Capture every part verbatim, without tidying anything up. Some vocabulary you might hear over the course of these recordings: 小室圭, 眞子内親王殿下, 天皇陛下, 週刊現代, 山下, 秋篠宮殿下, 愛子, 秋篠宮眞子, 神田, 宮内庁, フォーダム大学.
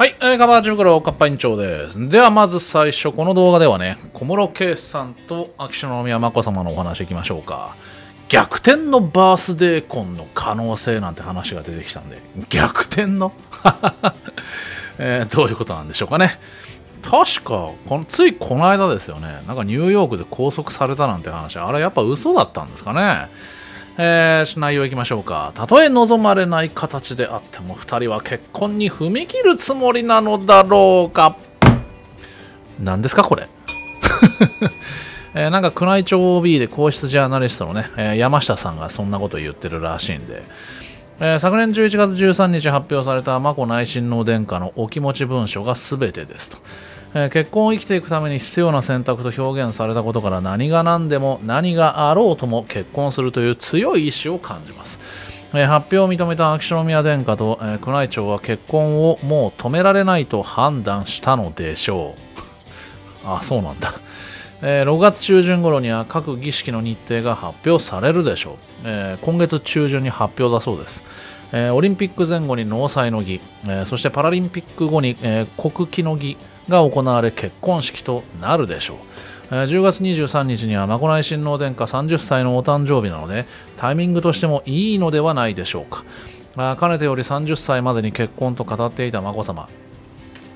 はい、えー、カバーじゅう袋カッパ委員長です。ではまず最初、この動画ではね、小室圭さんと秋篠宮眞子さまのお話いきましょうか。逆転のバースデー婚の可能性なんて話が出てきたんで、逆転の、えー、どういうことなんでしょうかね。確かこの、ついこの間ですよね、なんかニューヨークで拘束されたなんて話、あれやっぱ嘘だったんですかね。えー、内容いきましょうか。たとえ望まれない形であってもふたりは結婚に踏み切るつもりなのだろうか。何ですかこれ、えー、なんか宮内庁 オービー で皇室ジャーナリストのね、えー、山下さんがそんなこと言ってるらしいんで、えー、昨年じゅういちがつじゅうさんにち発表された眞子内親王殿下のお気持ち文書が全てですと。えー、結婚を生きていくために必要な選択と表現されたことから、何が何でも何があろうとも結婚するという強い意志を感じます。えー、発表を認めた秋篠宮殿下と、えー、宮内庁は結婚をもう止められないと判断したのでしょう。あ、そうなんだ。えー、ろくがつちゅうじゅん頃には各儀式の日程が発表されるでしょう。えー、今月中旬に発表だそうです。えー、オリンピック前後に納采の儀、えー、そしてパラリンピック後に、えー、国旗の儀が行われ、結婚式となるでしょう。えー、じゅうがつにじゅうさんにちには眞子内親王殿下さんじゅっさいのお誕生日なので、タイミングとしてもいいのではないでしょうか。あ、かねてよりさんじゅっさいまでに結婚と語っていた眞子さま。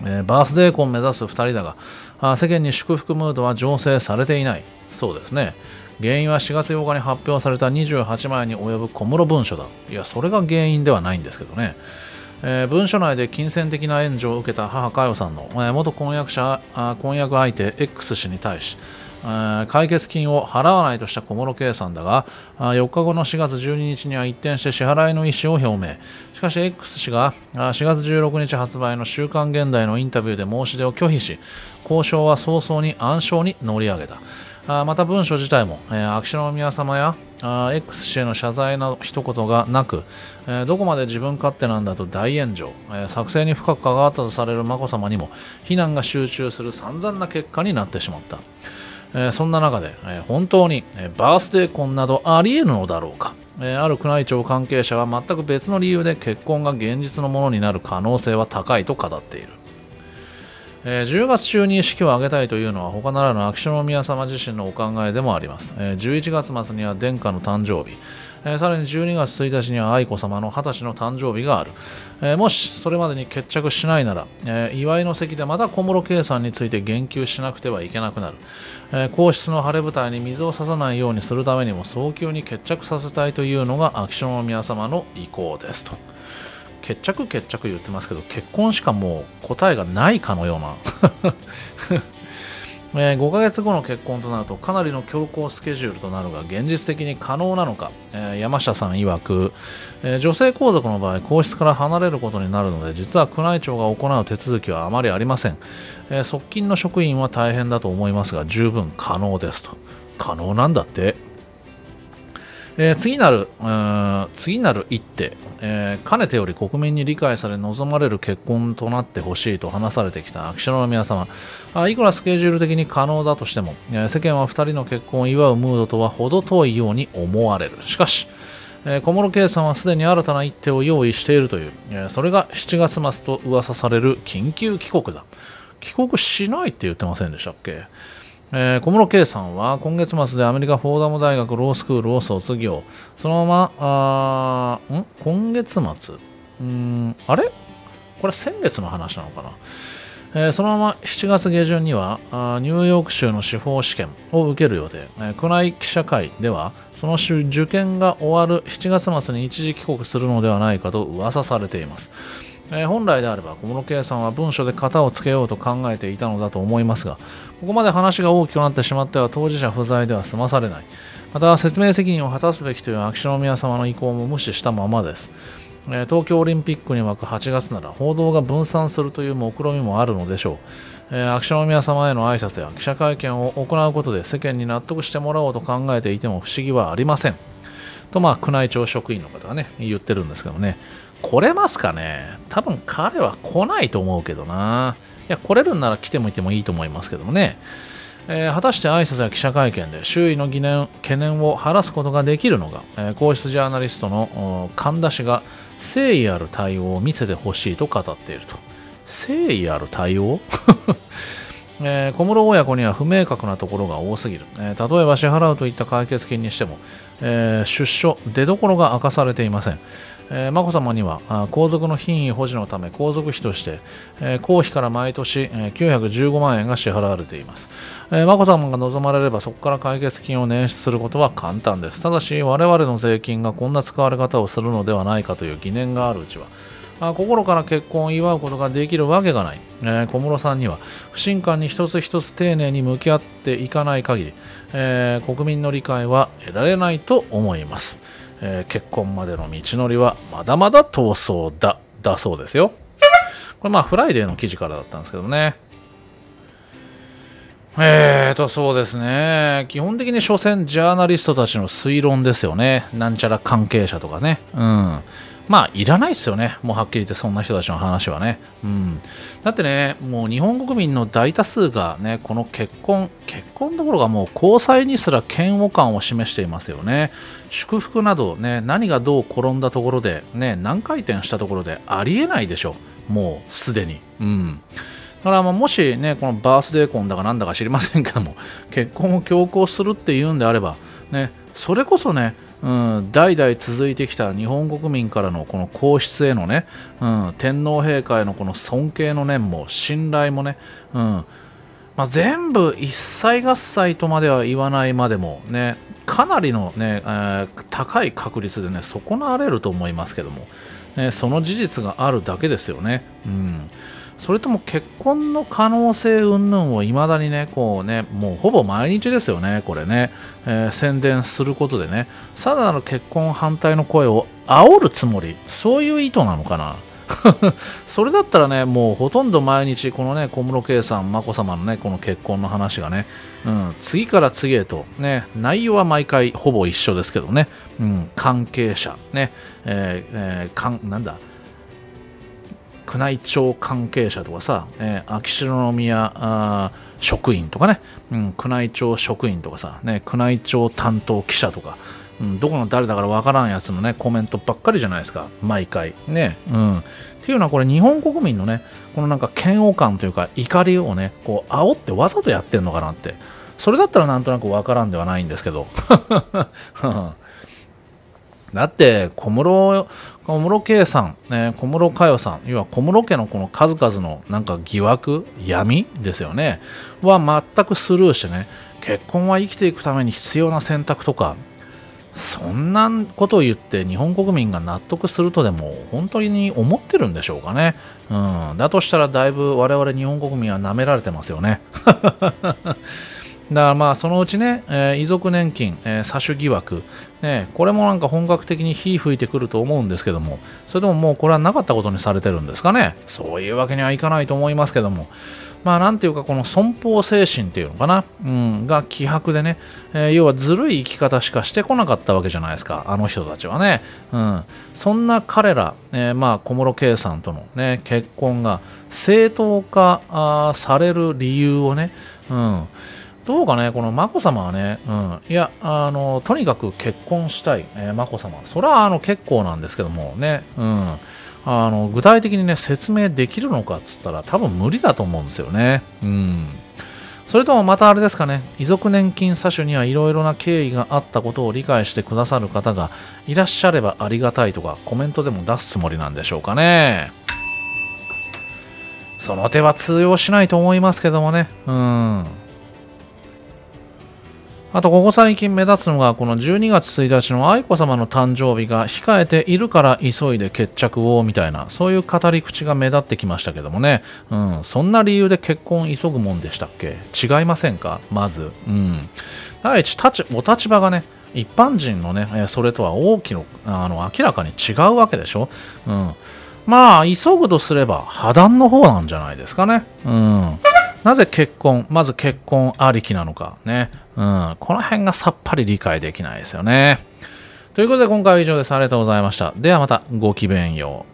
えー、バースデー婚を目指すふたりだが、あ、世間に祝福ムードは醸成されていないそうですね。原因はしがつようかに発表されたにじゅうはちまいに及ぶ小室文書だ。いや、それが原因ではないんですけどね。えー、文書内で金銭的な援助を受けた母佳代さんの、えー、元婚約者あ婚約相手 X 氏に対し、えー、解決金を払わないとした小室圭さんだが、あ、よっかごのしがつじゅうににちには一転して支払いの意思を表明。しかし X 氏があしがつじゅうろくにち発売の「週刊現代」のインタビューで申し出を拒否し、交渉は早々に暗礁に乗り上げた。あ、また文書自体も、えー、秋篠宮さまやあ X 氏への謝罪の一言がなく、えー、どこまで自分勝手なんだと大炎上、えー、作成に深く関わったとされる眞子さまにも非難が集中する散々な結果になってしまった。えー、そんな中で、えー、本当に、えー、バースデー婚などあり得るのだろうか。えー、ある宮内庁関係者は全く別の理由で結婚が現実のものになる可能性は高いと語っている。えー、じゅうがつ中に式を挙げたいというのは他ならぬ秋篠宮さま自身のお考えでもあります。えー、じゅういちがつまつには殿下の誕生日、えー、さらにじゅうにがつついたちには愛子さまのはたちの誕生日がある。えー、もしそれまでに決着しないなら、えー、祝いの席でまた小室圭さんについて言及しなくてはいけなくなる。えー、皇室の晴れ舞台に水を差さないようにするためにも早急に決着させたいというのが秋篠宮さまの意向ですと。決着決着言ってますけど、結婚しかもう答えがないかのような、えー、ごかげつごの結婚となるとかなりの強行スケジュールとなるが、現実的に可能なのか。えー、山下さん曰く、えー、女性皇族の場合皇室から離れることになるので、実は宮内庁が行う手続きはあまりありません。えー、側近の職員は大変だと思いますが十分可能ですと。可能なんだって。えー、次なる、うーん、次なる一手、えー、かねてより国民に理解され望まれる結婚となってほしいと話されてきた秋篠宮さま。いくらスケジュール的に可能だとしても、えー、世間はふたりの結婚を祝うムードとは程遠いように思われる。しかし、えー、小室圭さんはすでに新たな一手を用意しているという、えー、それがしちがつまつと噂される緊急帰国だ。帰国しないって言ってませんでしたっけ。えー、小室圭さんは今月末でアメリカフォーダム大学ロースクールを卒業。そのまま、あん今月末うん、あれこれ先月の話なのかな。えー、そのまましちがつげじゅんにはあニューヨーク州の司法試験を受ける予定。えー、宮内記者会ではその州受験が終わるしちがつまつに一時帰国するのではないかと噂されています。えー、本来であれば小室圭さんは文書で型をつけようと考えていたのだと思いますが、ここまで話が大きくなってしまっては当事者不在では済まされない。また説明責任を果たすべきという秋篠宮さまの意向も無視したままです。えー、東京オリンピックに沸くはちがつなら報道が分散するという目論みもあるのでしょう。えー、秋篠宮さまへの挨拶や記者会見を行うことで世間に納得してもらおうと考えていても不思議はありませんと、まあ、宮内庁職員の方がね言ってるんですけどね。来れますかね。多分彼は来ないと思うけどな。いや、来れるんなら来てもいてもいいと思いますけどもね。えー、果たして挨拶や記者会見で周囲の疑念懸念を晴らすことができるのか。えー、皇室ジャーナリストの神田氏が誠意ある対応を見せてほしいと語っていると。誠意ある対応えー、小室親子には不明確なところが多すぎる、えー、例えば支払うといった解決金にしても、えー、出所、出どころが明かされていません。えー、眞子さまにはあ皇族の品位保持のため皇族費として、えー、公費から毎年、えー、きゅうひゃくじゅうごまんえんが支払われています。えー、眞子さまが望まれればそこから解決金を捻出することは簡単です。ただし我々の税金がこんな使われ方をするのではないかという疑念があるうちは心から結婚を祝うことができるわけがない、えー、小室さんには不信感に一つ一つ丁寧に向き合っていかない限り、えー、国民の理解は得られないと思います、えー、結婚までの道のりはまだまだ遠そうだだそうですよ。これまあフライデーの記事からだったんですけどね。えーとそうですね、基本的に所詮ジャーナリストたちの推論ですよね。なんちゃら関係者とかね、うん、まあいらないですよね、もうはっきり言ってそんな人たちの話はね、うん、だってね、もう日本国民の大多数がね、この結婚結婚どころかもう交際にすら嫌悪感を示していますよね。祝福などね、何がどう転んだところでね、何回転したところでありえないでしょ、もうすでに。うん、だからもしね、このバースデー婚だかなんだか知りませんけども、結婚を強行するっていうんであれば、ね、それこそね、うん、代々続いてきた日本国民からのこの皇室へのね、うん、天皇陛下へのこの尊敬の念も信頼もね、うん、まあ、全部一切合切とまでは言わないまでもね、かなりのね、えー、高い確率でね、損なわれると思いますけども、ね、その事実があるだけですよね。うん、それとも結婚の可能性云々をいまだにね、こうね、もうほぼ毎日ですよね、これね、えー、宣伝することでね、さらなる結婚反対の声を煽るつもり、そういう意図なのかな。それだったらね、もうほとんど毎日、このね、小室圭さん、眞子さまのね、この結婚の話がね、うん、次から次へと、ね、内容は毎回ほぼ一緒ですけどね、うん、関係者、ね、えーえー、かんなんだ。宮内庁関係者とかさ、えー、秋篠宮職員とかね、うん、宮内庁職員とかさ、ね、宮内庁担当記者とか、うん、どこの誰だからわからんやつのね、コメントばっかりじゃないですか、毎回。ね、うん、っていうのは、これ、日本国民のね、このなんか嫌悪感というか、怒りをね、こう煽ってわざとやってんのかなって、それだったらなんとなくわからんではないんですけど。だって小室、小室圭さん、えー、小室佳代さん、要は小室家のこの数々のなんか疑惑、闇ですよね、は全くスルーしてね、結婚は生きていくために必要な選択とか、そんなことを言って日本国民が納得するとでも本当に思ってるんでしょうかね。うん、だとしたらだいぶ我々日本国民は舐められてますよね。だからまあそのうちね、えー、遺族年金、えー、詐取疑惑、ね、これもなんか本格的に火吹いてくると思うんですけども、それでももうこれはなかったことにされてるんですかね。そういうわけにはいかないと思いますけども、まあなんていうか、この損保精神っていうのかな、うん、が希薄でね、えー、要はずるい生き方しかしてこなかったわけじゃないですか、あの人たちはね。うん、そんな彼ら、えー、まあ小室圭さんとの、ね、結婚が正当化される理由をね、うん、どうかね、この眞子さまはね、うん、いや、あの、とにかく結婚したい、えー、眞子さま、それはあの結構なんですけどもね、うん、あの具体的にね、説明できるのかっつったら、多分無理だと思うんですよね。うん、それともまたあれですかね、遺族年金詐取にはいろいろな経緯があったことを理解してくださる方がいらっしゃればありがたいとか、コメントでも出すつもりなんでしょうかね。その手は通用しないと思いますけどもね。うん、あと、ここ最近目立つのが、このじゅうにがつついたちの愛子さまの誕生日が控えているから急いで決着を、みたいな、そういう語り口が目立ってきましたけどもね。うん、そんな理由で結婚急ぐもんでしたっけ？違いませんか？まず。うん。第一、お立場がね、一般人のね、それとは大きな、あの、明らかに違うわけでしょ？うん。まあ、急ぐとすれば、破談の方なんじゃないですかね。うん。なぜ結婚、まず結婚ありきなのかね。うん、この辺がさっぱり理解できないですよね。ということで今回は以上です。ありがとうございました。ではまたごきげんよう。